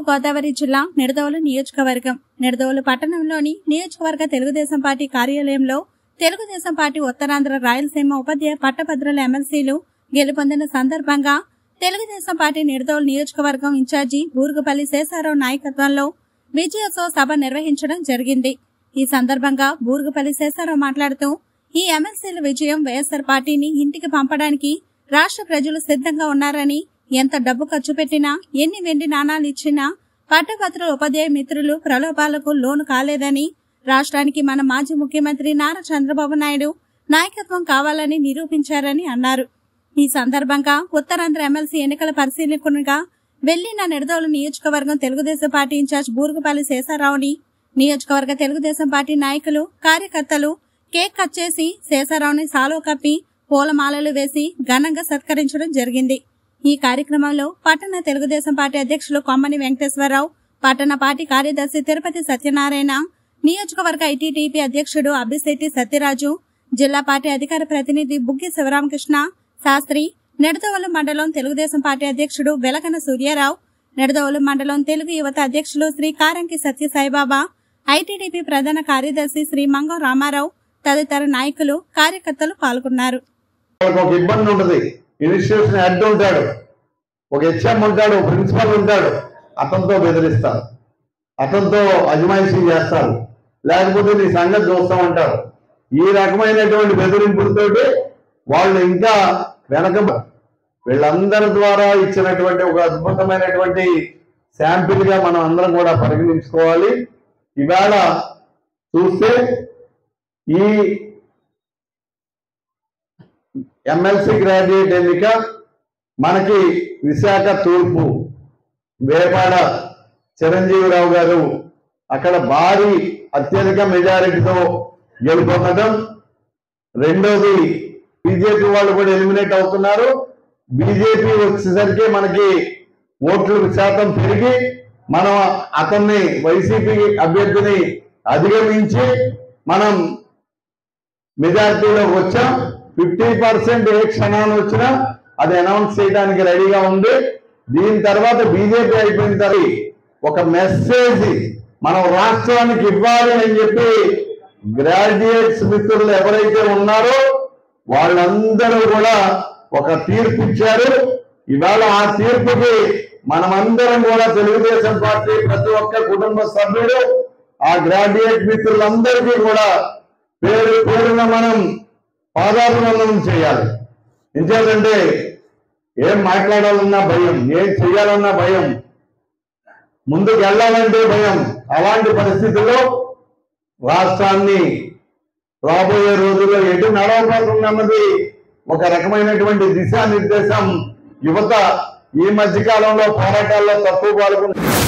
తూర్పు గోదావరి జిల్లా నిడదవోలు నియోజకవర్గం. నిడదవోలు పట్టణంలోని నియోజకవర్గ తెలుగుదేశం పార్టీ కార్యాలయంలో తెలుగుదేశం పార్టీ ఉత్తరాంధ్ర రాయలసీమ ఉపాధ్యాయ పట్టభద్రుల ఎమ్మెల్సీలు గెలుపొందిన సందర్భంగా తెలుగుదేశం పార్టీ నిడదవోలు నియోజకవర్గం ఇన్ఛార్జి బూరుగుపల్లి శేషారావు నాయకత్వంలో విజయోత్సవ సభ నిర్వహించడం జరిగింది. ఈ సందర్భంగా బూరుగుపల్లి శేషారావు మాట్లాడుతూ ఈ ఎమ్మెల్సీల విజయం వైఎస్ఆర్ పార్టీని ఇంటికి పంపడానికి రాష్ట్ర ప్రజలు సిద్ధంగా ఉన్నారని, ఎంత డబ్బు ఖర్చు పెట్టినా ఎన్ని వెండి నాణాలు ఇచ్చినా పట్టపత్ర ఉపాధ్యాయ మిత్రులు ప్రలోభాలకు లోను కాలేదని, రాష్ట్రానికి మన మాజీ ముఖ్యమంత్రి నారా చంద్రబాబు నాయుడు నాయకత్వం కావాలని నిరూపించారని అన్నారు. ఈ సందర్భంగా ఉత్తరాంధ్ర ఎమ్మెల్సీ ఎన్నికల పరిశీలకునిగా వెళ్లిన నడదోలు నియోజకవర్గం తెలుగుదేశం పార్టీ ఇన్ఛార్జ్ బూరుగుపల్లి శేషారావుని నియోజకవర్గ తెలుగుదేశం పార్టీ నాయకులు కార్యకర్తలు కేక్ కట్ చేసి శేషారావుని సాో, కపీ, పూలమాలలు వేసి ఘనంగా సత్కరించడం జరిగింది. ఈ కార్యక్రమంలో పట్టణ తెలుగుదేశం పార్టీ అధ్యక్షులు కొమ్మని వెంకటేశ్వరరావు, పట్టణ పార్టీ కార్యదర్శి తిరుపతి సత్యనారాయణ, నియోజకవర్గ ఐటీడీపీ అధ్యక్షుడు అబ్బిశెట్టి సత్యరాజు, జిల్లా పార్టీ అధికార ప్రతినిధి బుగ్గి శివరామకృష్ణ శాస్త్రి, నడదవోలు మండలం తెలుగుదేశం పార్టీ అధ్యక్షుడు వెలకన సూర్యారావు, నడదవోలు మండలం తెలుగు యువత అధ్యక్షులు శ్రీ కారంకి సత్యసాయిబాబా, ఐటీడీపీ ప్రధాన కార్యదర్శి శ్రీ మంగం రామారావు తదితర నాయకులు కార్యకర్తలు పాల్గొన్నారు. ఇన్స్టిట్యూషన్ హెడ్ ఉంటాడు, ఒక హెచ్ఎం ఉంటాడు, ప్రిన్సిపల్ ఉంటాడు. అతనితో బెదిరిస్తారు, అతనితో అజమాయిషీ చేస్తారు, లేకపోతే నీ సంగతి చూస్తామంటారు. ఈ రకమైనటువంటి బెదిరింపులతో వాళ్ళు ఇంకా వెనక వీళ్ళందరి ద్వారా ఇచ్చినటువంటి ఒక అద్భుతమైనటువంటి శాంపిల్గా మనం అందరం కూడా పరిగణించుకోవాలి. ఇవాళ చూస్తే ఈ ఎమ్మెల్సీ గ్రాడ్యుయేట్ ఎన్నిక మనకి విశాఖ తూర్పు వేపాడ చిరంజీవిరావు గారు అక్కడ భారీ అత్యధిక మెజారిటీతో గెలుపొందడం, రెండోది బీజేపీ వాళ్ళు కూడా ఎలిమినేట్ అవుతున్నారు. బీజేపీ వచ్చేసరికి మనకి ఓట్లు శాతం పెరిగి మనం అతన్ని వైసీపీ అభ్యర్థిని అధిగమించి మనం మెజారిటీలోకి వచ్చాం. 50% ఏ క్షణాన్ని వచ్చినా అది అనౌన్స్ చేయడానికి రెడీగా ఉంది. దీని తర్వాత బీజేపీ అయిపోయిన తర్వాత ఒక మెసేజ్ మనం రాష్ట్రానికి ఇవ్వాలి అని చెప్పి గ్రాడ్యుయేట్స్ మిత్రులు ఎవరైతే ఉన్నారో వాళ్ళందరూ కూడా ఒక తీర్పు ఇచ్చారు. ఇవాళ ఆ తీర్పుకి మనమందరం కూడా తెలుగుదేశం పార్టీ ప్రతి ఒక్క కుటుంబ సభ్యుడు ఆ గ్రాడ్యుయేట్ మిత్రులందరికీ కూడా పేరు పేరున మనం పాదాభివందనం చేయాలి. ఎందుకంటే ఏం మాట్లాడాలన్నా భయం, ఏం చేయాలన్నా భయం, ముందుకు వెళ్ళాలంటే భయం. అలాంటి పరిస్థితుల్లో రాష్ట్రాన్ని రాబోయే రోజుల్లో ఎటు నడవబోతున్నది ఒక రకమైనటువంటి దిశానిర్దేశం యువత ఈ మధ్యకాలంలో పోరాటాల్లో తక్కువ పాల్గొన్నారు.